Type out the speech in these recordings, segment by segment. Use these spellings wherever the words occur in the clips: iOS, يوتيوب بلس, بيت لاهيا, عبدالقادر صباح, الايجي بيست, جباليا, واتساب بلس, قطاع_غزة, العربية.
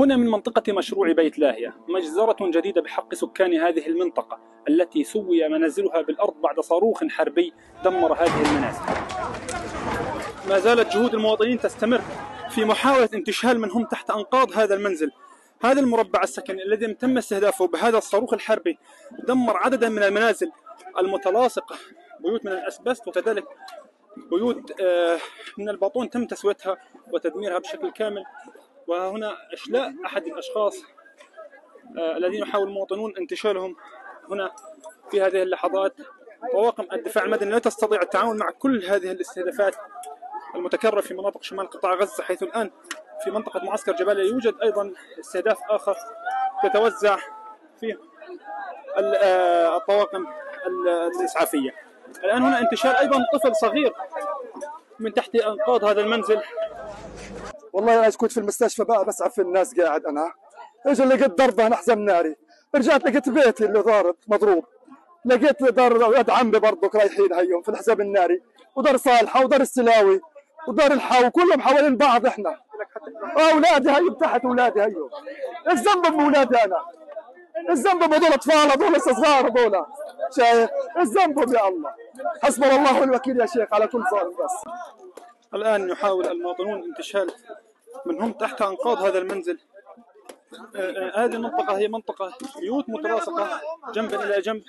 هنا من منطقة مشروع بيت لاهيا مجزرة جديدة بحق سكان هذه المنطقة التي سوي منازلها بالأرض بعد صاروخ حربي دمر هذه المنازل. ما زالت جهود المواطنين تستمر في محاولة انتشال من هم تحت أنقاض هذا المنزل. هذا المربع السكني الذي تم استهدافه بهذا الصاروخ الحربي دمر عددا من المنازل المتلاصقة، بيوت من الأسبست وكذلك بيوت من الباطون تم تسويتها وتدميرها بشكل كامل. وهنا إشلاء أحد الأشخاص الذين يحاول المواطنون انتشالهم هنا في هذه اللحظات. طواقم الدفاع المدني لا تستطيع التعامل مع كل هذه الاستهدافات المتكررة في مناطق شمال قطاع غزة، حيث الآن في منطقة معسكر جباليا يوجد أيضا استهداف آخر تتوزع فيه الطواقم الإسعافية. الآن هنا انتشال أيضا طفل صغير من تحت أنقاض هذا المنزل. والله انا كنت في المستشفى بقى بسعف الناس قاعد، انا اجى لقيت ضربه نحزم ناري، رجعت لقيت بيتي اللي ضارب مضروب، لقيت دار اولاد عمي برضه رايحين هيهم في الحزام الناري، ودار صالحه ودار السلاوي ودار الحاو كلهم حوالين بعض. احنا اولادي هي تحت، اولادي هيهم الذنب باولادي، انا الذنب بهذول اطفال، هذول لسه صغار، هذول شايف الذنب. يا الله حسبنا الله والوكيل يا شيخ على كل ظالم. بس الآن يحاول المواطنون انتشال من هم تحت أنقاض هذا المنزل. هذه المنطقة هي منطقة بيوت متلاصقة جنب إلى جنب.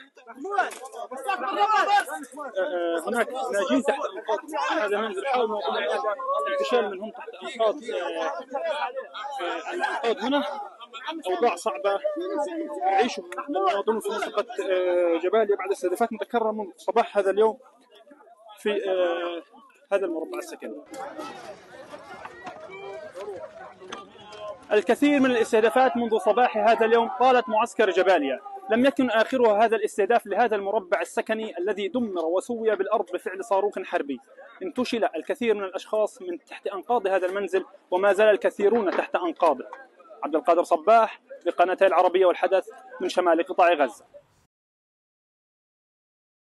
هناك ناجين تحت أنقاض هذا المنزل، يحاول المواطنون انتشال من هم تحت أنقاض هنا. أوضاع صعبة يعيشوا المواطنون في منطقة جباليا بعد استهدافات متكررة منذ صباح هذا اليوم في هذا المربع السكني. الكثير من الاستهدافات منذ صباح هذا اليوم طالت معسكر جباليا، لم يكن آخرها هذا الاستهداف لهذا المربع السكني الذي دمر وسوي بالأرض بفعل صاروخ حربي. انتشل الكثير من الأشخاص من تحت أنقاض هذا المنزل وما زال الكثيرون تحت أنقاضه. عبدالقادر صباح لقناة العربية والحدث من شمال قطاع غزة.